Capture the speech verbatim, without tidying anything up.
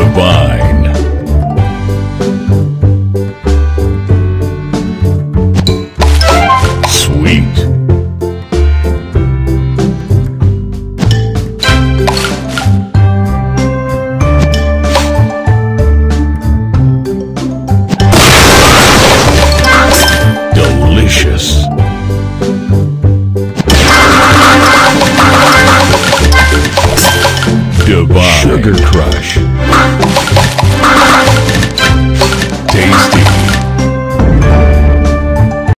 Goodbye.